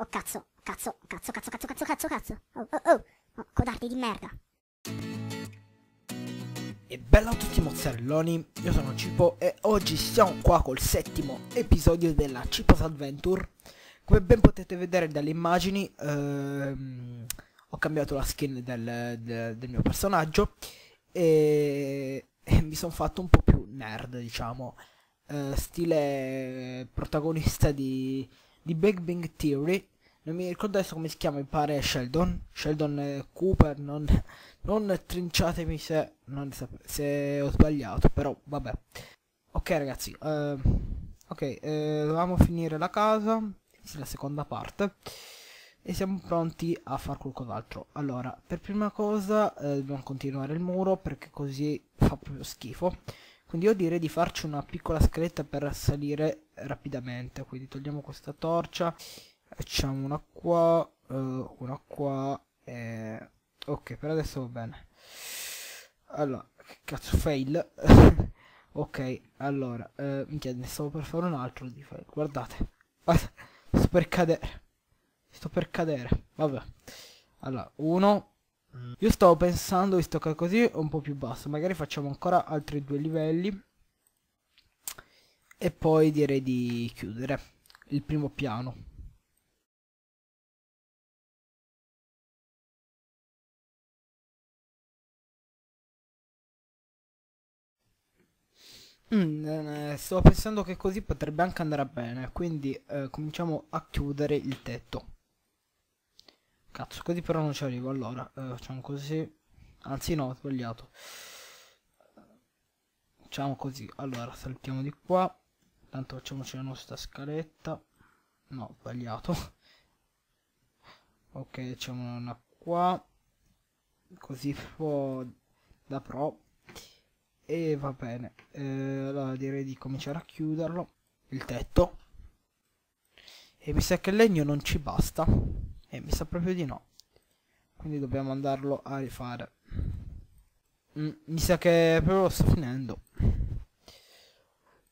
Oh cazzo. Oh, codardi di merda. E bella a tutti mozzarelloni, io sono Cipo e oggi siamo qua col settimo episodio della Cipo's Adventure. Come ben potete vedere dalle immagini, ho cambiato la skin del mio personaggio e mi sono fatto un po' più nerd, diciamo, stile protagonista di Big Bang Theory. Non mi ricordo adesso come si chiama, mi pare Sheldon Cooper, non trinciatemi se ho sbagliato, però vabbè. Ok ragazzi, dovevamo finire la casa, sì, la seconda parte, e siamo pronti a far qualcos'altro. Allora, per prima cosa dobbiamo continuare il muro perché così fa proprio schifo. Quindi io direi di farci una piccola scaletta per salire rapidamente. Quindi togliamo questa torcia, facciamo una qua e... ok, per adesso va bene. Allora, che cazzo, fail. Ok, allora, minchia, ne stavo per fare un altro di fail. Guardate, sto per cadere. Vabbè. Allora, uno. Io stavo pensando, visto che così è un po' più basso, magari facciamo ancora altri due livelli e poi direi di chiudere il primo piano. Stavo pensando che così potrebbe anche andare bene, quindi cominciamo a chiudere il tetto. Cazzo, così però non ci arrivo. Allora, facciamo così. Anzi no, ho sbagliato. Facciamo così. Allora, saltiamo di qua. Tanto facciamoci la nostra scaletta. No, ho sbagliato. Ok, facciamo una qua. Così proprio da pro. E va bene. Allora direi di cominciare a chiuderlo. Il tetto. E mi sa che il legno non ci basta. Mi sa proprio di no. Quindi dobbiamo andarlo a rifare. Mi sa che proprio lo sto finendo.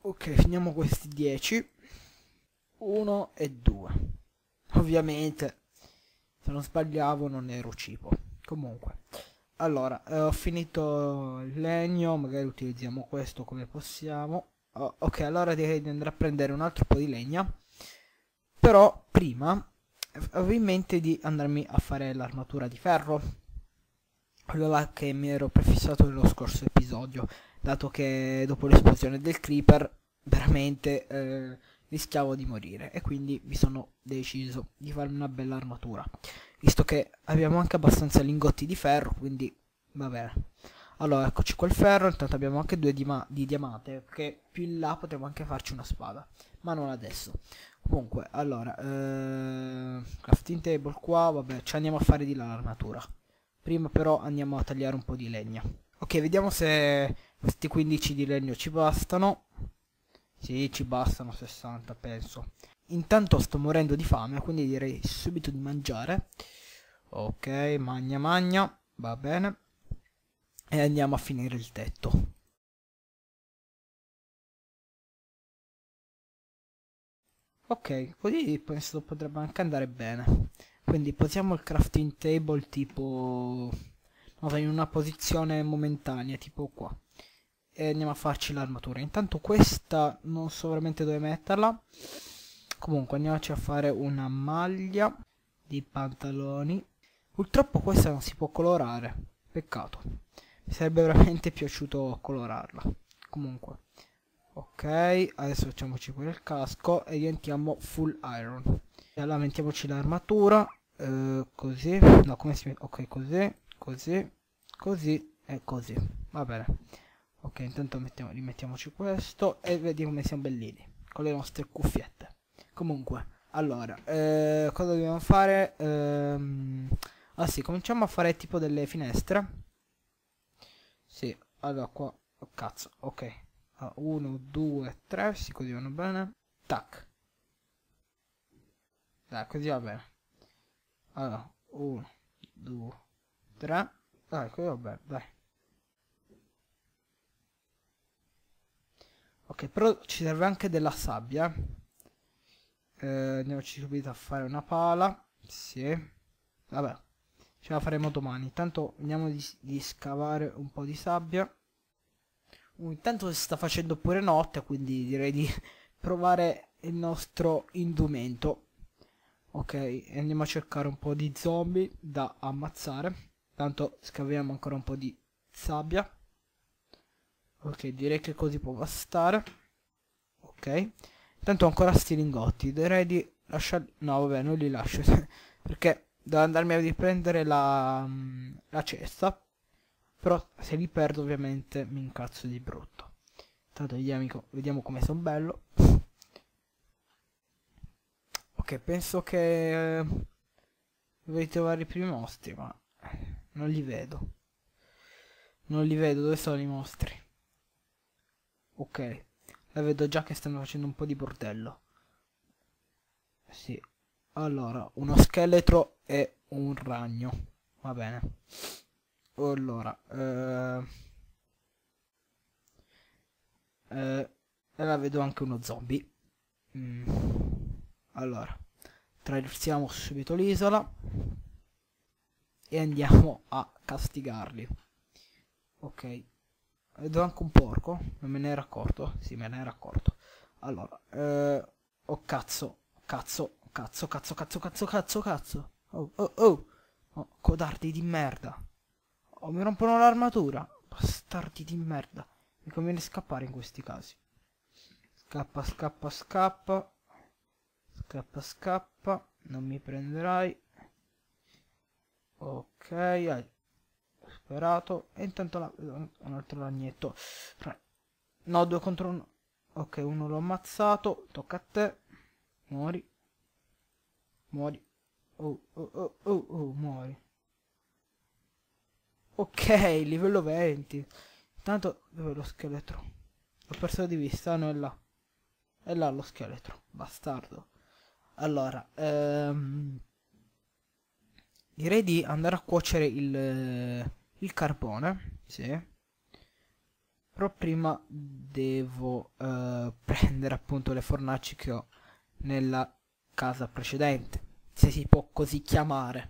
Ok, finiamo questi 10. 1 e 2. Ovviamente. Se non sbagliavo non ero Cipo. Comunque. Allora, ho finito il legno. Magari utilizziamo questo come possiamo. Oh, ok, allora direi di andare a prendere un altro po' di legna. Però prima... avevo in mente di andarmi a fare l'armatura di ferro, quella là che mi ero prefissato nello scorso episodio, dato che dopo l'esplosione del creeper veramente rischiavo di morire, e quindi mi sono deciso di farmi una bella armatura, visto che abbiamo anche abbastanza lingotti di ferro, quindi va bene. Allora, eccoci col ferro. Intanto abbiamo anche due di diamante, perché più in là potremo anche farci una spada, ma non adesso. Comunque, allora, crafting table qua, vabbè, ci andiamo a fare di là l'armatura. Prima però andiamo a tagliare un po' di legna. Ok, vediamo se questi 15 di legno ci bastano. Sì, ci bastano 60, penso. Intanto sto morendo di fame, quindi direi subito di mangiare. Ok, magna, va bene. E andiamo a finire il tetto. Ok, così penso potrebbe anche andare bene. Quindi posiamo il crafting table tipo... non so, in una posizione momentanea, tipo qua. E andiamo a farci l'armatura. Intanto questa non so veramente dove metterla. Comunque andiamoci a fare una maglia di pantaloni. Purtroppo questa non si può colorare. Peccato. Mi sarebbe veramente piaciuto colorarla. Comunque. Ok, adesso facciamoci pure il casco e diventiamo full iron. E allora mettiamoci l'armatura, così, no, come si mette? Ok, così e così, va bene. Ok, intanto rimettiamoci questo e vedi come siamo bellini con le nostre cuffiette. Comunque, allora, cosa dobbiamo fare? Sì, cominciamo a fare tipo delle finestre. Sì, allora qua, oh, cazzo, ok. 1, 2, 3, sì, così vanno bene. Tac. Dai, così va bene. Allora, 1, 2, 3. Dai, così va bene, dai. Ok, però ci serve anche della sabbia. Andiamoci subito a fare una pala. Sì. Vabbè, ce la faremo domani. Intanto andiamo di scavare un po' di sabbia. Intanto si sta facendo pure notte, quindi direi di provare il nostro indumento. Ok, andiamo a cercare un po' di zombie da ammazzare. Tanto scaviamo ancora un po' di sabbia. Ok, direi che così può bastare. Ok, tanto ho ancora sti lingotti. Direi di lasciarli... No, vabbè, non li lascio perché devo andarmi a riprendere la cesta. Però se li perdo ovviamente mi incazzo di brutto. Tanto vediamo come sono bello. Ok, penso che dovrei trovare i primi mostri, ma non li vedo. Non li vedo, dove sono i mostri? Ok, la vedo già che stanno facendo un po' di bordello. Sì, allora, uno scheletro e un ragno. Va bene. Allora, la vedo anche uno zombie. Allora, traversiamo subito l'isola e andiamo a castigarli. Ok, vedo anche un porco, non me ne era accorto. Sì, me ne era accorto. Allora, oh cazzo, cazzo, cazzo, cazzo, cazzo, cazzo, cazzo, cazzo. Oh, oh, oh, oh, codardi di merda. Oh, mi rompono l'armatura. Bastardi di merda. Mi conviene scappare in questi casi. Scappa, scappa, scappa. Scappa, scappa. Non mi prenderai. Ok, hai sperato. E intanto un altro ragnetto. No, 2 contro 1. Ok, uno l'ho ammazzato. Tocca a te. Muori. Muori. Oh, oh, oh, oh, oh, muori. Ok, livello 20. Intanto, dove è lo scheletro? L'ho perso di vista, no, è là. È là lo scheletro, bastardo. Allora, direi di andare a cuocere il carbone. Sì. Però prima devo prendere appunto le fornaci che ho nella casa precedente, se si può così chiamare.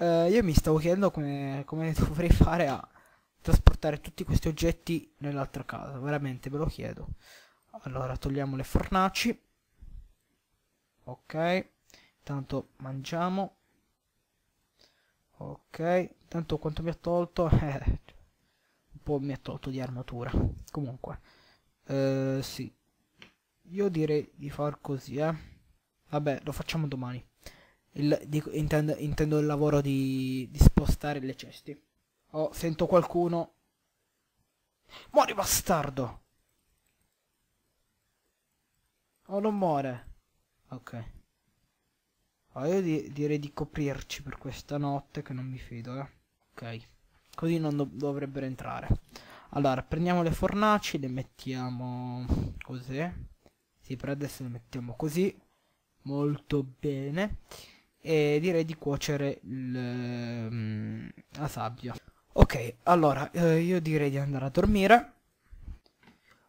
Io mi stavo chiedendo come dovrei fare a trasportare tutti questi oggetti nell'altra casa. Veramente ve lo chiedo. Allora, togliamo le fornaci. Ok, tanto mangiamo. Ok, tanto quanto mi ha tolto? Un po' mi ha tolto di armatura. Comunque, sì, io direi di far così, Vabbè, lo facciamo domani. Intendo il lavoro di spostare le ceste. Oh, sento qualcuno. Muori, bastardo! Oh, non muore. Ok. Oh, io direi di coprirci per questa notte, che non mi fido, Ok. Così non dovrebbero entrare. Allora, prendiamo le fornaci, le mettiamo così. Sì, per adesso le mettiamo così. Molto bene. E direi di cuocere la sabbia. Ok, allora io direi di andare a dormire.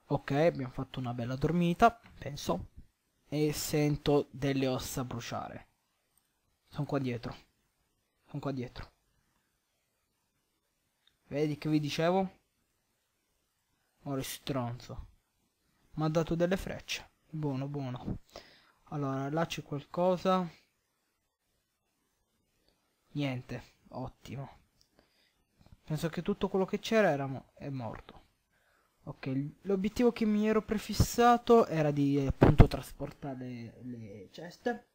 Ok, abbiamo fatto una bella dormita, penso. E sento delle ossa bruciare. Sono qua dietro. Sono qua dietro. Vedi che vi dicevo? Ora stronzo. Mi ha dato delle frecce. Buono, buono. Allora, là c'è qualcosa. Niente, ottimo. Penso che tutto quello che c'era è morto. Ok, l'obiettivo che mi ero prefissato era di appunto trasportare le ceste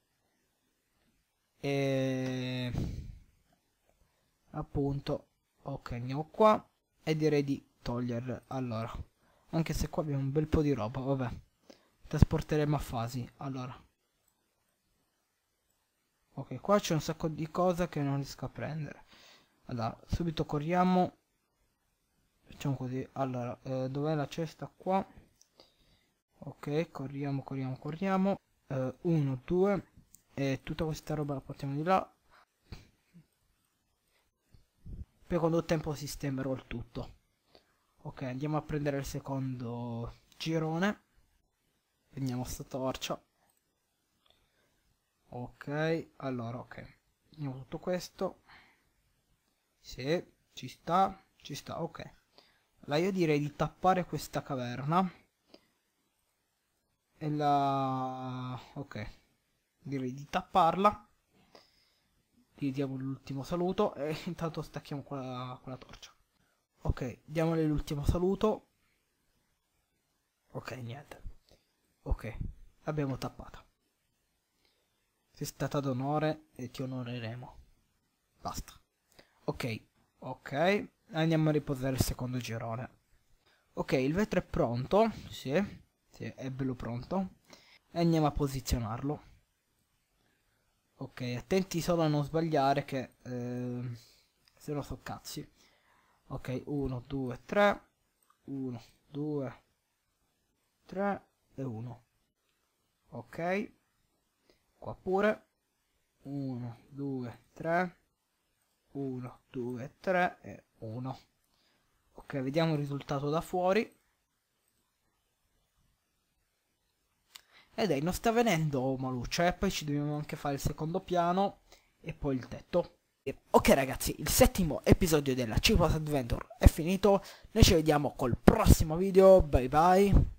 e appunto. Ok, andiamo qua e direi di toglierle. Allora, anche se qua abbiamo un bel po' di roba, vabbè, trasporteremo a fasi. Allora, ok, qua c'è un sacco di cose che non riesco a prendere. Allora, subito corriamo. Facciamo così. Allora, dov'è la cesta? Qua. Ok, corriamo, corriamo, corriamo. 1, 2. E tutta questa roba la portiamo di là. Poi con il tempo sistemerò il tutto. Ok, andiamo a prendere il secondo girone. Prendiamo sta torcia. Ok, allora, ok. Andiamo tutto questo. Sì, ci sta, ci sta, ok. Allora io direi di tappare questa caverna. E la... ok. Direi di tapparla. Gli diamo l'ultimo saluto e intanto stacchiamo quella torcia. Ok, diamole l'ultimo saluto. Ok, niente. Ok, l'abbiamo tappata. Sei stata d'onore e ti onoreremo. Basta. Ok, ok. Andiamo a riposare il secondo girone. Ok, il vetro è pronto. Sì, sì, è bello pronto. E andiamo a posizionarlo. Ok, attenti solo a non sbagliare che... se no so cazzi. Ok, 1, 2, 3. 1, 2, 3 e 1. Ok. Qua pure 1, 2, 3, 1, 2, 3 e 1. Ok, vediamo il risultato da fuori. E dai, non sta venendo maluccia, poi ci dobbiamo anche fare il secondo piano e poi il tetto. Ok ragazzi, il settimo episodio della Cipo's Adventure è finito, noi ci vediamo col prossimo video, bye bye.